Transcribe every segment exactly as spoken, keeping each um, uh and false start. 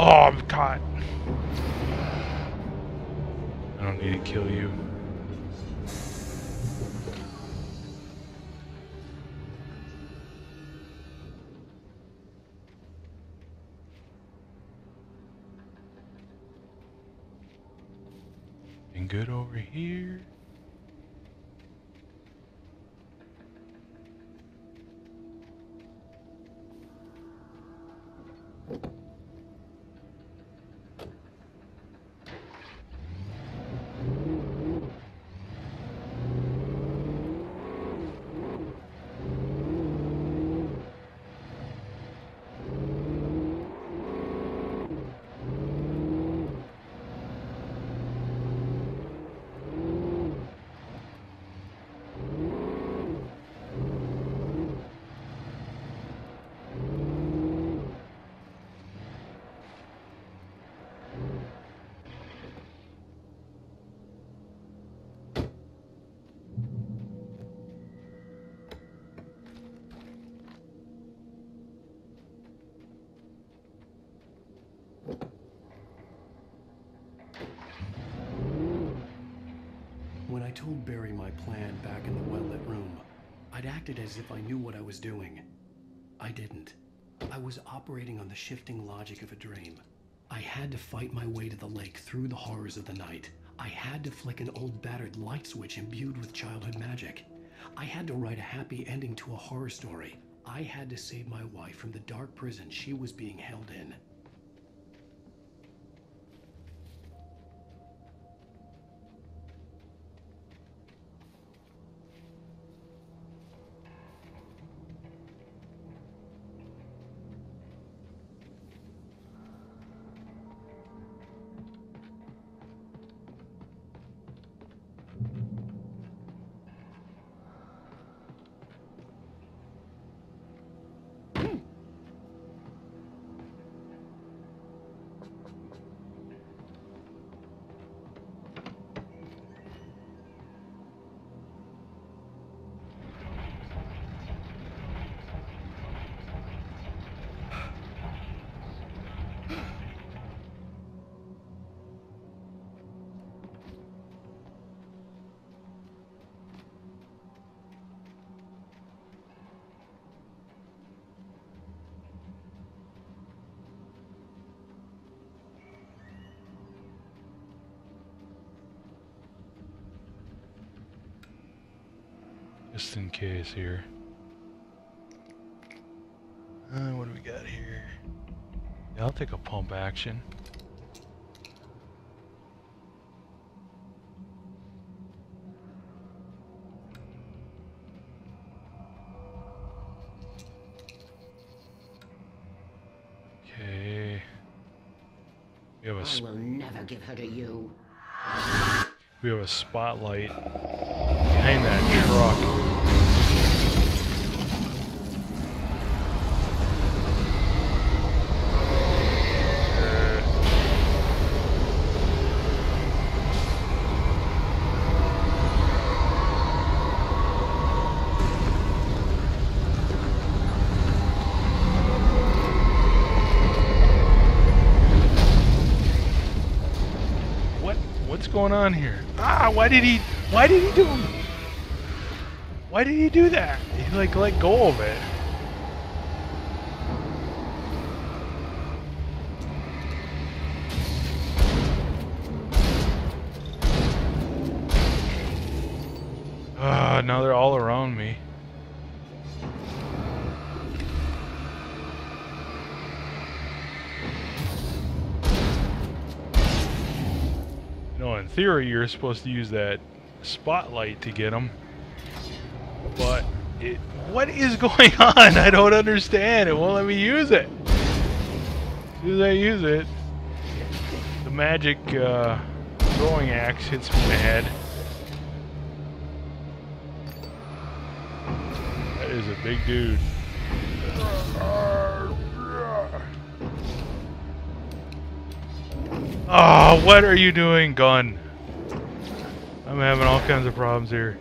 Oh, I'm caught. I don't need to kill you. And good over here. I told Barry my plan back in the well-lit room. I'd acted as if I knew what I was doing. I didn't. I was operating on the shifting logic of a dream. I had to fight my way to the lake through the horrors of the night. I had to flick an old battered light switch imbued with childhood magic. I had to write a happy ending to a horror story. I had to save my wife from the dark prison she was being held in. Just in case here. Uh, what do we got here? Yeah, I'll take a pump action. Okay. We have a I will never give her to you. We have a spotlight behind that truck. Going on here? Ah, why did he why did he do why did he do that? He like let go of it. Ah, now they're all around me. In theory, you're supposed to use that spotlight to get them, but it, what is going on? I don't understand. It won't let me use it. As soon as I use it, the magic uh, throwing axe hits me in the head. That is a big dude. Oh, what are you doing, gun? I'm having all kinds of problems here.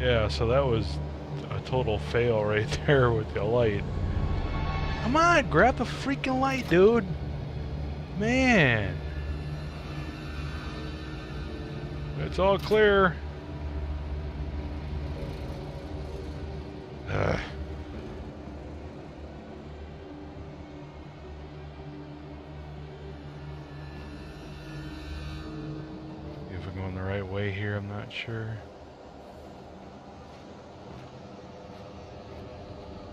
Yeah, so that was a total fail right there with the light. Come on, grab the freaking light, dude. Man. It's all clear. Ugh. If we're going the right way here, I'm not sure.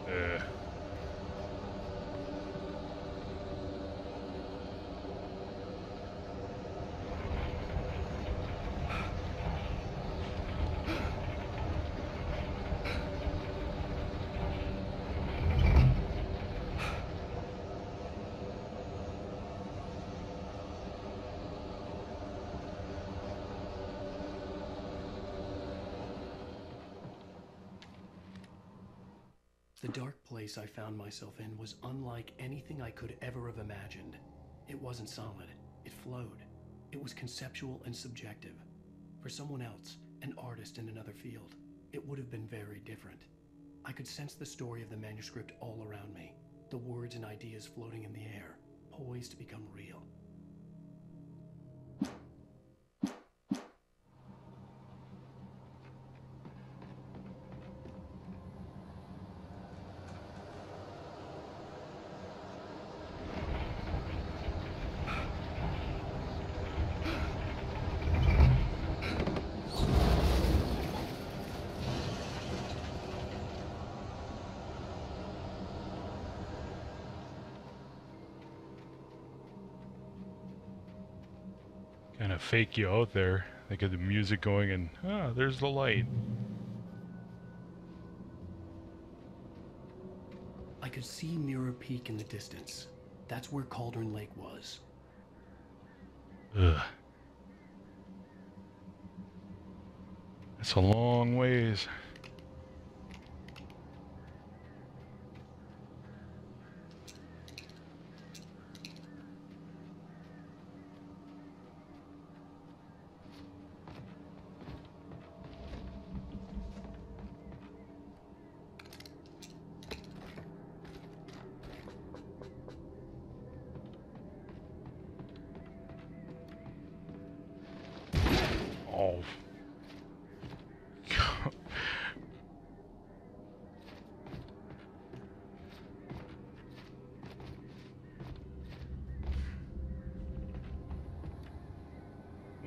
Ugh. The dark place I found myself in was unlike anything I could ever have imagined. It wasn't solid. It flowed. It was conceptual and subjective. For someone else, an artist in another field, it would have been very different. I could sense the story of the manuscript all around me, the words and ideas floating in the air, poised to become real. Kind of fake you out there. They get the music going and, ah, there's the light. I could see Mirror Peak in the distance. That's where Cauldron Lake was. Ugh. That's a long ways.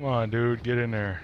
Come on, dude, get in there.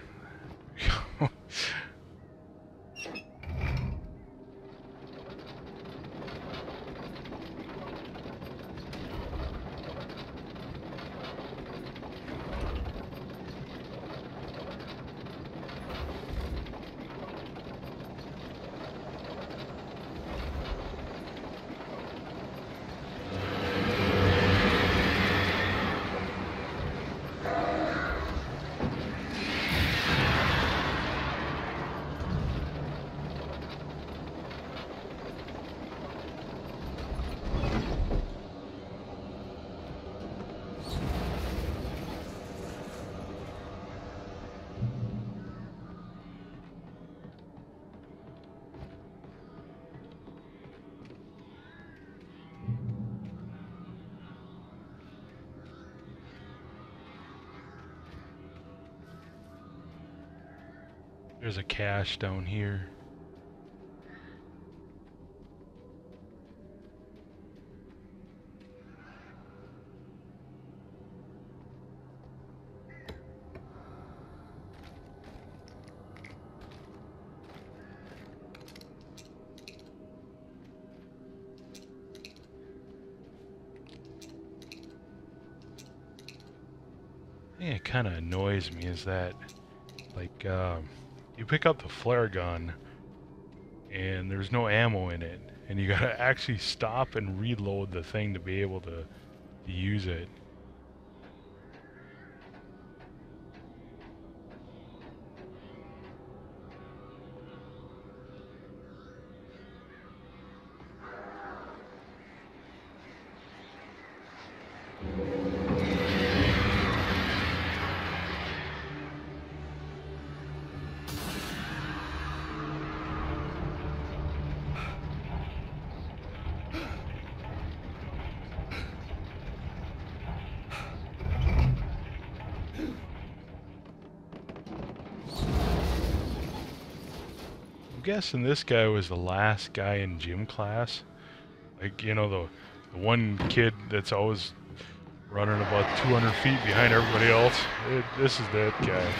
There's a cache down here. Yeah, it kind of annoys me is that, like, um... you pick up the flare gun, and there's no ammo in it, and you gotta actually stop and reload the thing to be able to, to use it. guessing this guy was the last guy in gym class. Like, you know, the, the one kid that's always running about two hundred feet behind everybody else. It, this is that guy.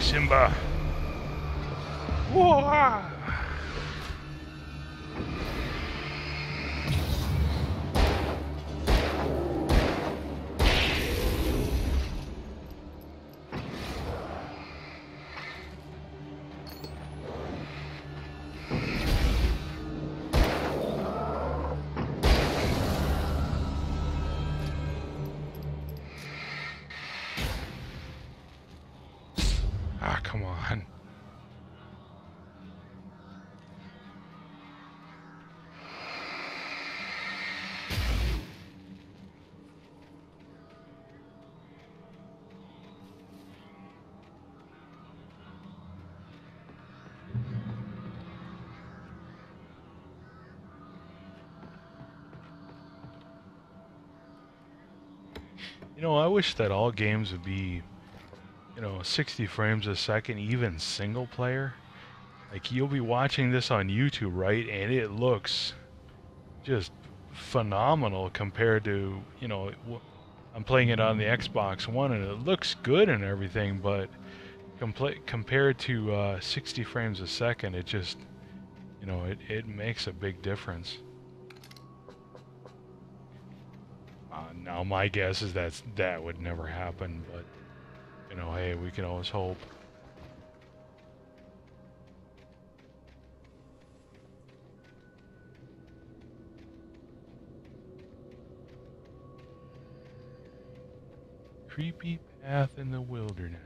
Simba. Whoa, ah. You know, I wish that all games would be, you know, sixty frames a second, even single player. Like, you'll be watching this on YouTube, right? And it looks just phenomenal compared to, you know, I'm playing it on the Xbox One and it looks good and everything, but compl- compared to uh, sixty frames a second, it just, you know, it, it makes a big difference. Now, my guess is that's, that would never happen, but, you know, hey, we can always hope. Creepy path in the wilderness.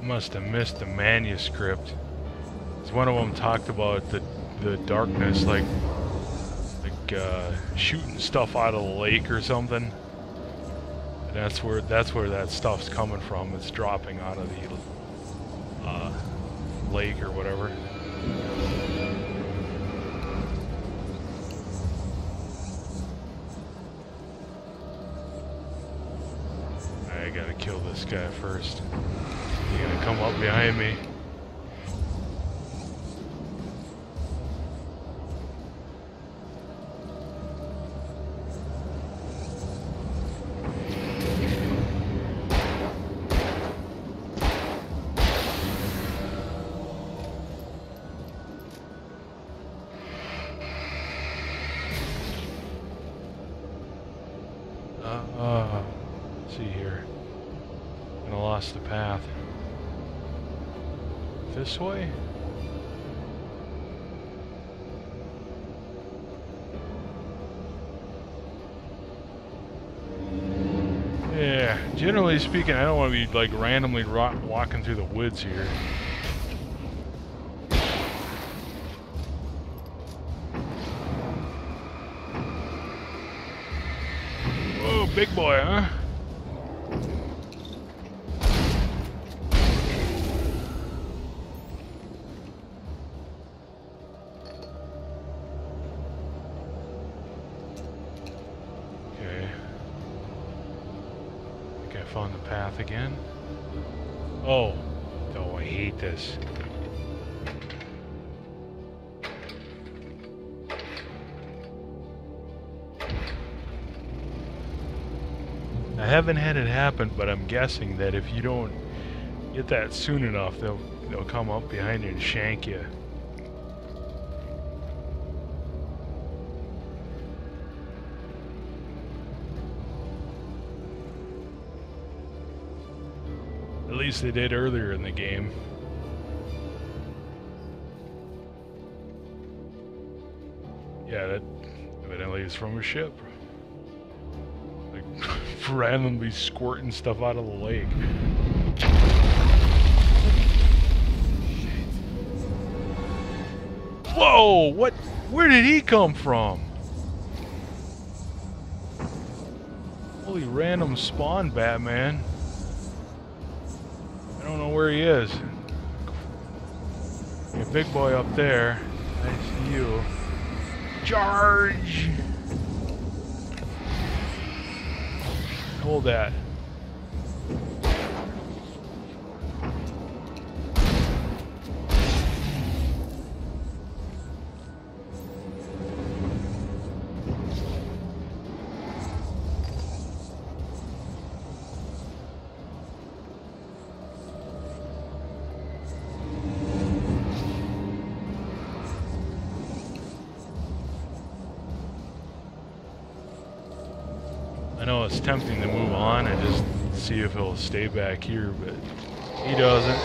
Must have missed the manuscript. One of them talked about the the darkness, like like uh, shooting stuff out of the lake or something. And that's where that's where that stuff's coming from. It's dropping out of the uh, lake or whatever. I gotta kill this guy first. He's gonna come up behind me. Way? Yeah, generally speaking, I don't want to be like randomly ro walking through the woods here. Oh, big boy, huh? on the path again. Oh, oh, I hate this. I haven't had it happen, but I'm guessing that if you don't get that soon enough, they'll they'll come up behind you and shank you. At least they did earlier in the game. Yeah, that evidently is from a ship. Randomly squirting stuff out of the lake. Whoa! What? Where did he come from? Holy random spawn, Batman. I don't know where he is. Hey, big boy up there. I see you. Charge! Hold that. It's tempting to move on and just see if he'll stay back here, but he doesn't.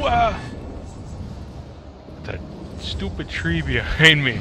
Wow! That stupid tree behind me.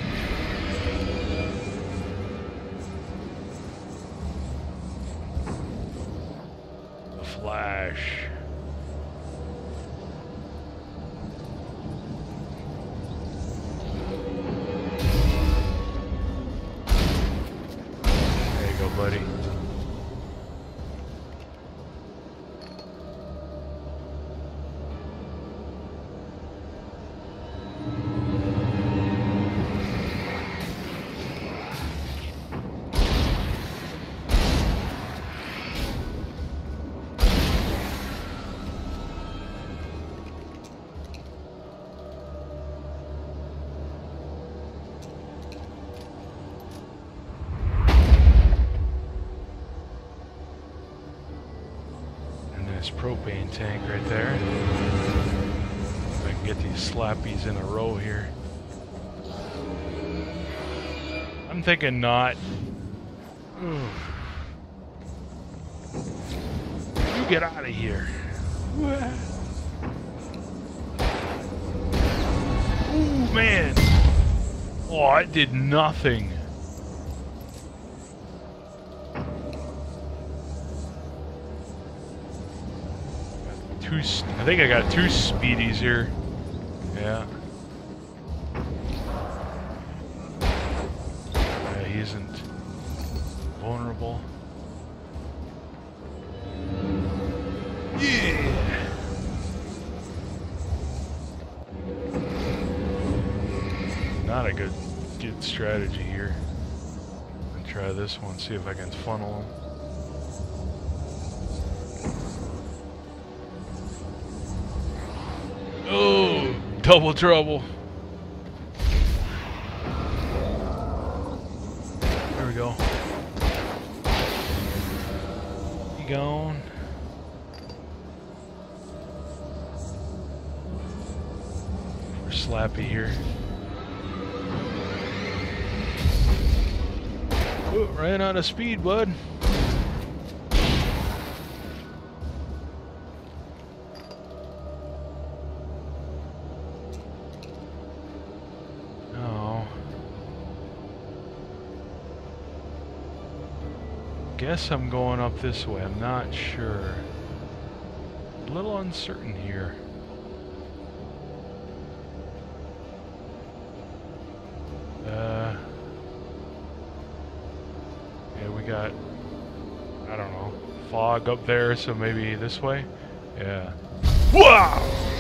Propane tank right there. If I can get these slappies in a row here. I'm thinking not. Ooh. You get out of here. Ooh, man. Oh, it did nothing. I think I got two speedies here. Yeah. Yeah, he isn't vulnerable. Yeah. Not a good good strategy here. I'll try this one, see if I can funnel him. Oh, double trouble. There we go. He gone. We're slappy here. Ooh, ran out of speed, bud. Guess I'm going up this way. I'm not sure. A little uncertain here. Uh, yeah, we got I don't know, fog up there, so maybe this way? Yeah. Wow!